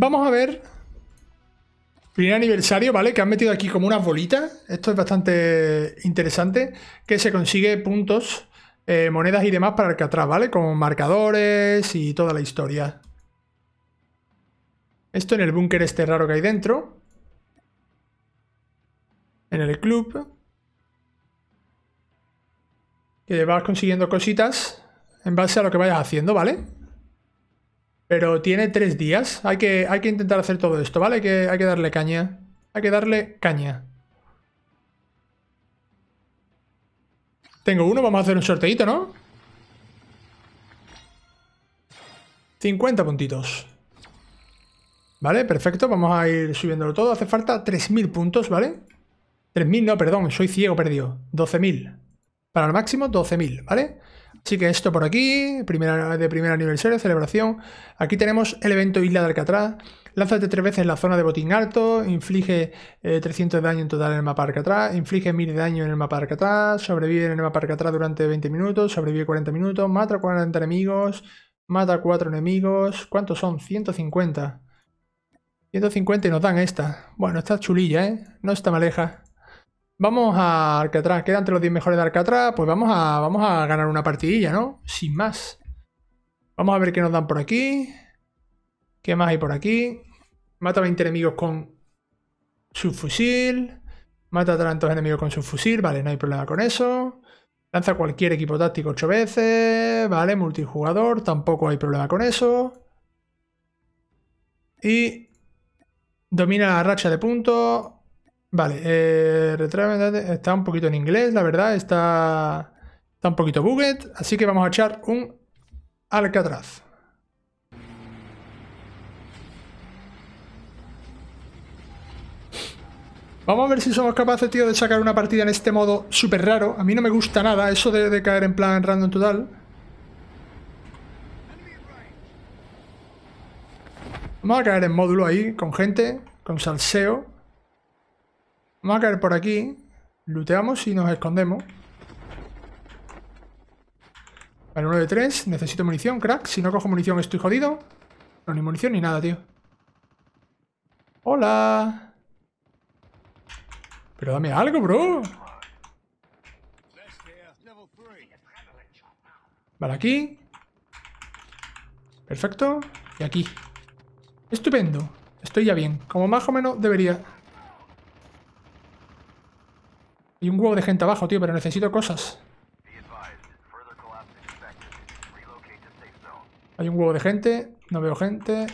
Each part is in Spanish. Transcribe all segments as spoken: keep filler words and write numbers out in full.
Vamos a ver. Primer aniversario, ¿vale? Que han metido aquí como unas bolitas. Esto es bastante interesante. Que se consigue puntos, eh, monedas y demás para Alcatraz, ¿vale? Con marcadores y toda la historia. Esto en el búnker este raro que hay dentro. En el club. Que vas consiguiendo cositas en base a lo que vayas haciendo, ¿vale? Pero tiene tres días. Hay que, hay que intentar hacer todo esto, ¿vale? Hay que, hay que darle caña. Hay que darle caña. Tengo uno, vamos a hacer un sorteito, ¿no? cincuenta puntitos. Vale, perfecto. Vamos a ir subiéndolo todo. Hace falta tres mil puntos, ¿vale? tres mil, no, perdón. Soy ciego, perdido. doce mil. Para el máximo, doce mil, ¿vale? Así que esto por aquí, primera, de primer aniversario, celebración. Aquí tenemos el evento Isla de Alcatraz. Lánzate tres veces en la zona de botín alto. Inflige eh, trescientos de daño en total en el mapa de Alcatraz. Inflige mil de daño en el mapa de Alcatraz. Sobrevive en el mapa de Alcatraz durante veinte minutos. Sobrevive cuarenta minutos. Mata cuarenta enemigos. Mata cuatro enemigos. ¿Cuántos son? ciento cincuenta. ciento cincuenta y nos dan esta. Bueno, está chulilla, ¿eh? No está maleja. Vamos a Alcatraz, quedan entre los diez mejores de Alcatraz, pues vamos a, vamos a ganar una partidilla, ¿no? Sin más. Vamos a ver qué nos dan por aquí. ¿Qué más hay por aquí? Mata veinte enemigos con su fusil. Mata a tantos enemigos con su fusil, vale, no hay problema con eso. Lanza cualquier equipo táctico ocho veces, vale, multijugador, tampoco hay problema con eso. Y domina la racha de puntos. Vale, eh, está un poquito en inglés, la verdad, está, está un poquito bugged, así que vamos a echar un Alcatraz. Vamos a ver si somos capaces, tío, de sacar una partida en este modo súper raro. A mí no me gusta nada eso de, de caer en plan random total. Vamos a caer en módulo ahí, con gente, con salseo. Vamos a caer por aquí, looteamos y nos escondemos. Vale, nueve de tres, necesito munición, crack. Si no cojo munición estoy jodido. No, ni munición ni nada, tío. ¡Hola! Pero dame algo, bro. Vale, aquí. Perfecto. Y aquí. Estupendo. Estoy ya bien, como más o menos debería. Hay un huevo de gente abajo, tío, pero necesito cosas. Hay un huevo de gente. No veo gente.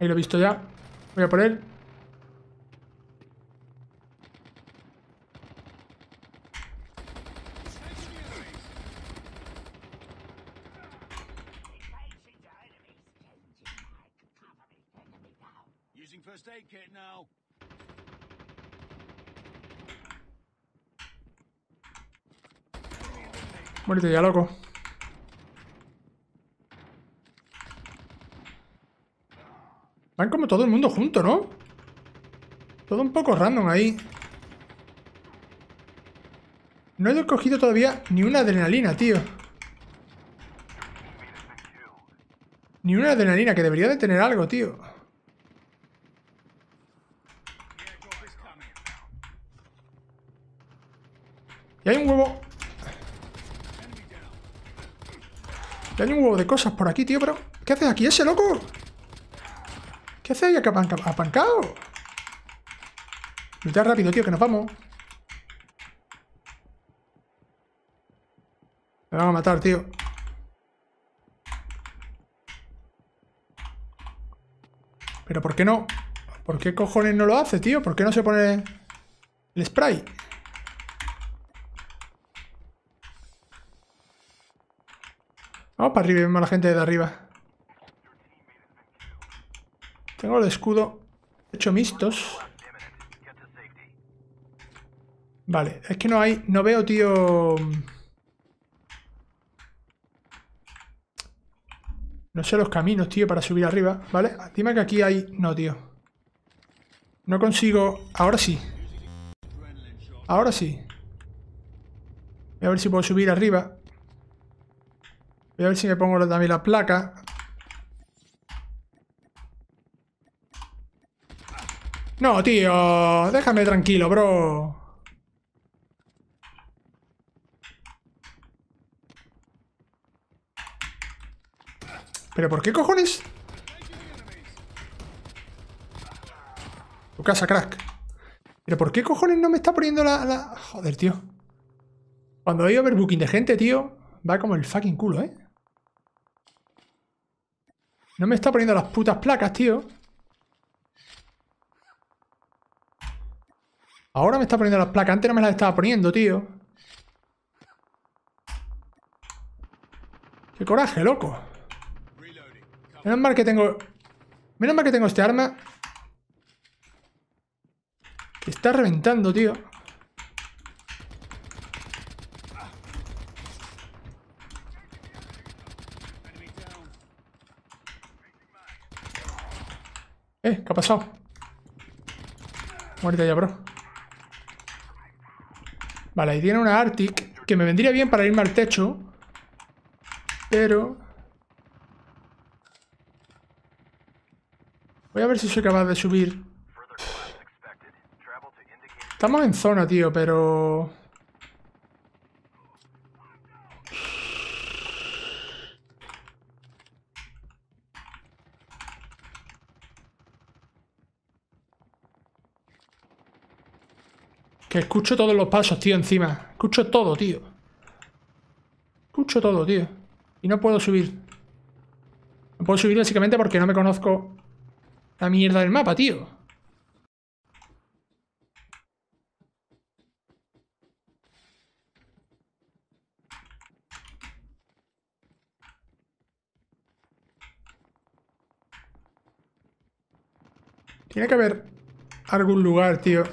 Ahí lo he visto ya. Voy a por él. Muérete ya, loco. Van como todo el mundo junto, ¿no? Todo un poco random ahí. No he cogido todavía ni una adrenalina, tío. Ni una adrenalina, que debería de tener algo, tío. Y hay un huevo... Hay un huevo de cosas por aquí, tío, pero... ¿Qué haces aquí ese, loco? ¿Qué haces ahí apancado? Lutea rápido, tío, que nos vamos. Me van a matar, tío. Pero ¿por qué no? ¿Por qué cojones no lo hace, tío? ¿Por qué no se pone el spray? Vamos para arriba y vemos a la gente de arriba. Tengo el escudo hecho mixtos. Vale, es que no hay... No veo, tío... No sé los caminos, tío, para subir arriba, ¿vale? Dime que aquí hay... No, tío. No consigo... Ahora sí. Ahora sí. Voy a ver si puedo subir arriba. Voy a ver si me pongo también la placa. No, tío. Déjame tranquilo, bro. ¿Pero por qué cojones? Tu casa, crack. ¿Pero por qué cojones no me está poniendo la... la... Joder, tío. Cuando hay overbooking de gente, tío, va como el fucking culo, ¿eh? No me está poniendo las putas placas, tío. Ahora me está poniendo las placas. Antes no me las estaba poniendo, tío. Qué coraje, loco. Menos mal que tengo... Menos mal que tengo este arma. Que está reventando, tío. Eh, ¿qué ha pasado? Muerte ya, bro. Vale, ahí tiene una Arctic que me vendría bien para irme al techo. Pero... voy a ver si soy capaz de subir. Estamos en zona, tío, pero... que escucho todos los pasos, tío, encima. Escucho todo, tío. Escucho todo, tío. Y no puedo subir. No puedo subir básicamente porque no me conozco la mierda del mapa, tío. Tiene que haber algún lugar, tío.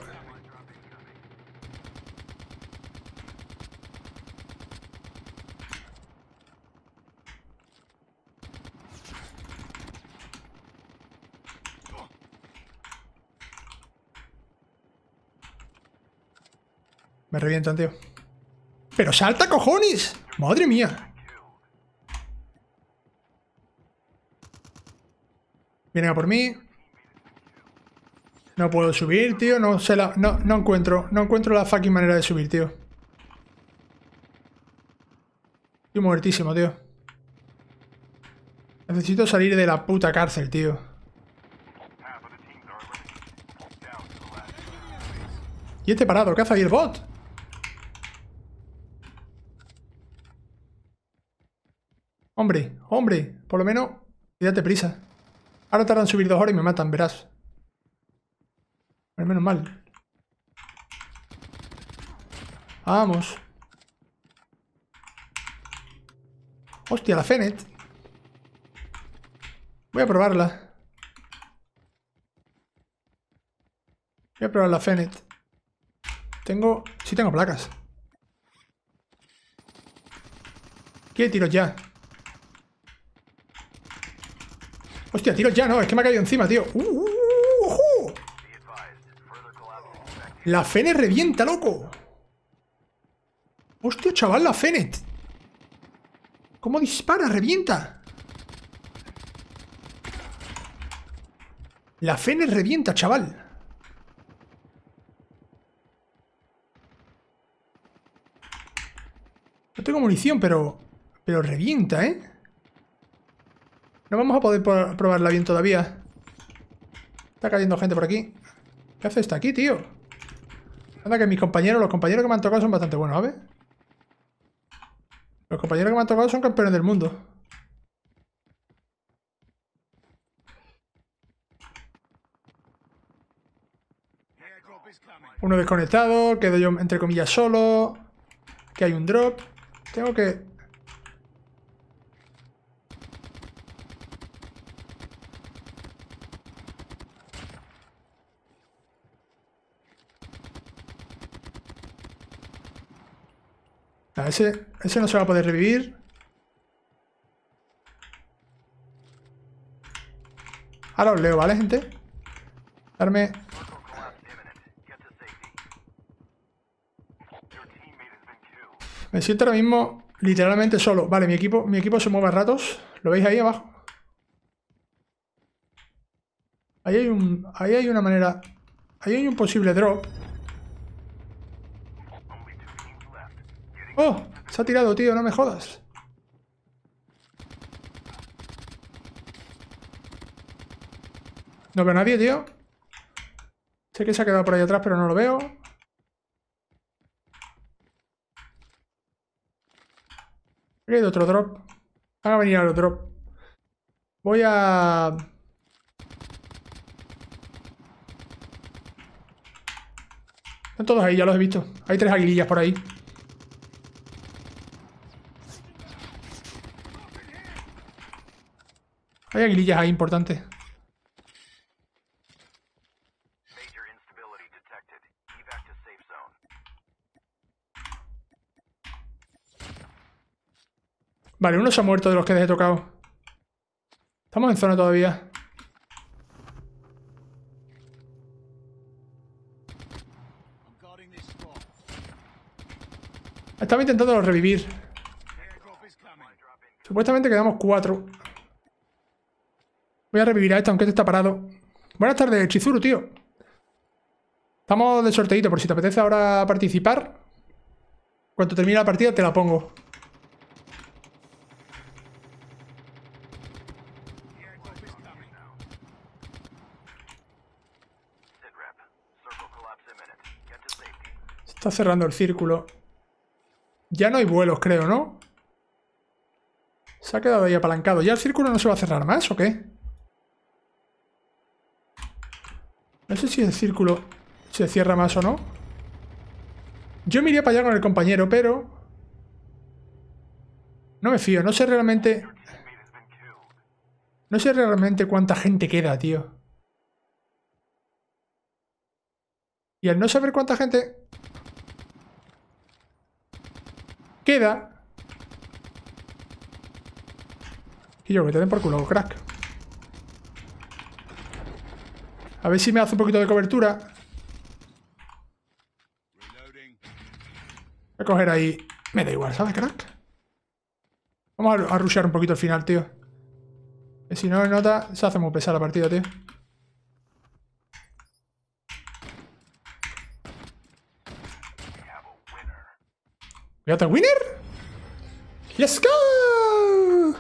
Me revientan, tío. ¡Pero salta, cojones! ¡Madre mía! Vienen a por mí. No puedo subir, tío. No sé la... No, no encuentro... No encuentro la fucking manera de subir, tío. Estoy muertísimo, tío. Necesito salir de la puta cárcel, tío. ¿Y este parado? ¿Qué hace ahí el bot? Hombre, hombre, por lo menos date prisa. Ahora tardan en subir dos horas y me matan, verás. Pero menos mal. Vamos. Hostia, la FENET. Voy a probarla. Voy a probar la FENET. Tengo... sí tengo placas. ¿Qué? Tiros ya. Hostia, tiros ya, no, es que me ha caído encima, tío. Uh, uh, uh, uh. La FENET revienta, loco. Hostia, chaval, la FENET. ¿Cómo dispara? Revienta. La FENET revienta, chaval. No tengo munición, pero... pero revienta, ¿eh? No vamos a poder probarla bien todavía. Está cayendo gente por aquí. ¿Qué hace esta aquí, tío? Anda que mis compañeros... los compañeros que me han tocado son bastante buenos, ¿sabes? Los compañeros que me han tocado son campeones del mundo. Uno desconectado, quedo yo entre comillas solo. Que hay un drop... tengo que... Ah, ese, ese no se va a poder revivir. Ahora os leo, ¿vale, gente? Darme... Me siento ahora mismo literalmente solo. Vale, mi equipo, mi equipo se mueve a ratos. ¿Lo veis ahí abajo? Ahí hay un, ahí hay una manera... Ahí hay un posible drop. ¡Oh! Se ha tirado, tío, no me jodas. No veo a nadie, tío. Sé que se ha quedado por ahí atrás, pero no lo veo. Aquí hay otro drop. Van a venir a los drop. Voy a... Están todos ahí, ya los he visto. Hay tres aguilillas por ahí. Hay aguilillas ahí importantes. Vale, uno se ha muerto de los que les he tocado. Estamos en zona todavía. Estaba intentando revivir. Supuestamente quedamos cuatro. Voy a revivir a esta, aunque este está parado. Buenas tardes, Chizuru, tío. Estamos de sorteito, por si te apetece ahora participar. Cuando termine la partida te la pongo. Se está cerrando el círculo. Ya no hay vuelos, creo, ¿no? Se ha quedado ahí apalancado. ¿Ya el círculo no se va a cerrar más o qué? No sé si el círculo se cierra más o no. Yo me iría para allá con el compañero, pero... No me fío, no sé realmente... No sé realmente cuánta gente queda, tío. Y al no saber cuánta gente... queda. Y yo, que te den por culo, crack. A ver si me hace un poquito de cobertura. Voy a coger ahí. Me da igual, ¿sabes, crack? Vamos a, a rushear un poquito al final, tío. Que si no me nota, se hace muy pesada la partida, tío. ¿We got a winner? ¡Let's go!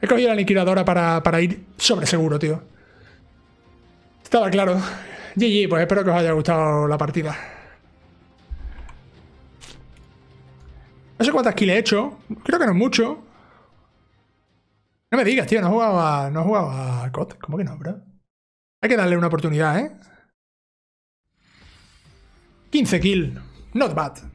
He cogido la liquidadora para, para ir sobre seguro, tío. Estaba claro. G G, pues espero que os haya gustado la partida. No sé cuántas kills he hecho. Creo que no es mucho. No me digas, tío. No jugaba, no jugaba a C O T. ¿Cómo que no, bro? Hay que darle una oportunidad, ¿eh? quince kills. Not bad.